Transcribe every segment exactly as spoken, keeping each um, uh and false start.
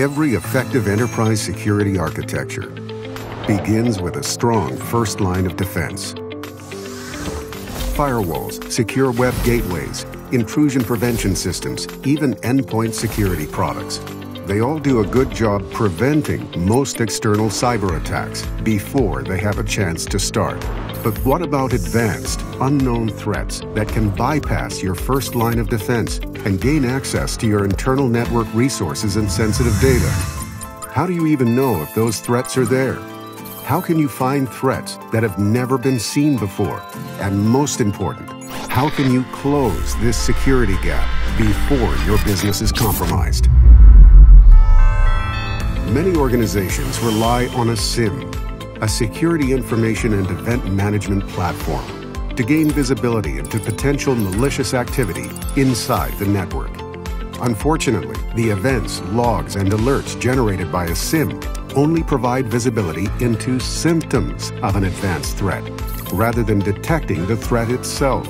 Every effective enterprise security architecture begins with a strong first line of defense. Firewalls, secure web gateways, intrusion prevention systems, even endpoint security products. They all do a good job preventing most external cyber attacks before they have a chance to start. But what about advanced, unknown threats that can bypass your first line of defense and gain access to your internal network resources and sensitive data? How do you even know if those threats are there? How can you find threats that have never been seen before? And most important, how can you close this security gap before your business is compromised? Many organizations rely on a SIEM, a security information and event management platform, to gain visibility into potential malicious activity inside the network. Unfortunately, the events, logs, and alerts generated by a SIEM only provide visibility into symptoms of an advanced threat, rather than detecting the threat itself.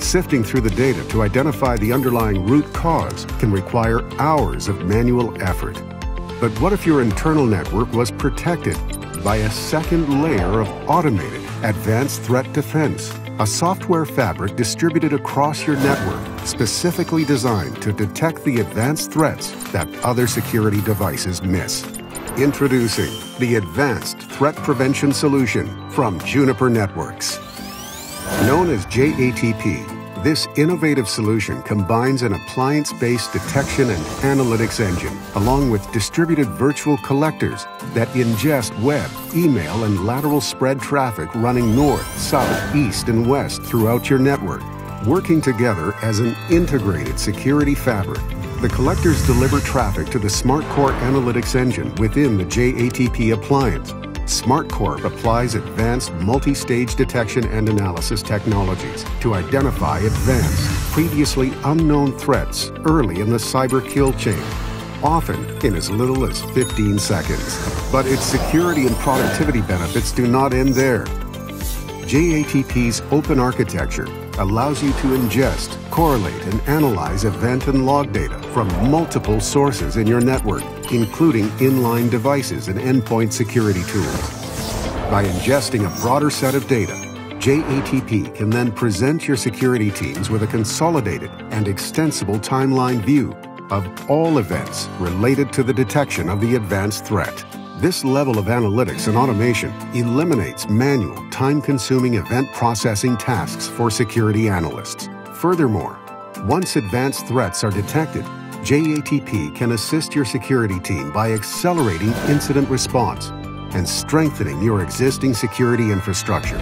Sifting through the data to identify the underlying root cause can require hours of manual effort. But what if your internal network was protected by a second layer of automated advanced threat defense, a software fabric distributed across your network specifically designed to detect the advanced threats that other security devices miss? Introducing the Advanced Threat Prevention Solution from Juniper Networks. Known as J A T P, this innovative solution combines an appliance-based detection and analytics engine, along with distributed virtual collectors that ingest web, email, and lateral spread traffic running north, south, east, and west throughout your network. Working together as an integrated security fabric, the collectors deliver traffic to the SmartCore analytics engine within the J A T P appliance. SmartCore applies advanced multi-stage detection and analysis technologies to identify advanced, previously unknown threats early in the cyber kill chain, often in as little as fifteen seconds. But its security and productivity benefits do not end there. J A T P's open architecture allows you to ingest, correlate, and analyze event and log data from multiple sources in your network, including inline devices and endpoint security tools. By ingesting a broader set of data, J A T P can then present your security teams with a consolidated and extensible timeline view of all events related to the detection of the advanced threat. This level of analytics and automation eliminates manual, time-consuming event processing tasks for security analysts. Furthermore, once advanced threats are detected, J A T P can assist your security team by accelerating incident response and strengthening your existing security infrastructure.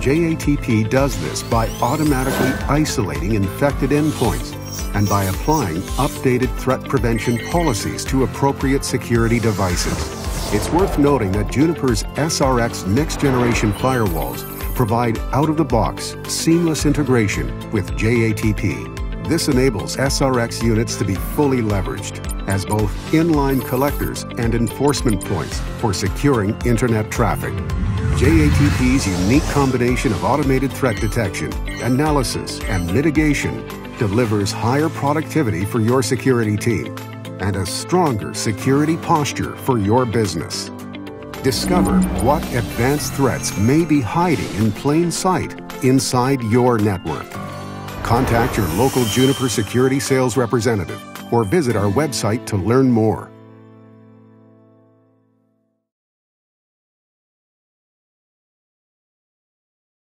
J A T P does this by automatically isolating infected endpoints and by applying updated threat prevention policies to appropriate security devices. It's worth noting that Juniper's S R X next-generation firewalls provide out-of-the-box, seamless integration with J A T P. This enables S R X units to be fully leveraged as both inline collectors and enforcement points for securing internet traffic. J A T P's unique combination of automated threat detection, analysis, and mitigation delivers higher productivity for your security team and a stronger security posture for your business. Discover what advanced threats may be hiding in plain sight inside your network. Contact your local Juniper security sales representative or visit our website to learn more.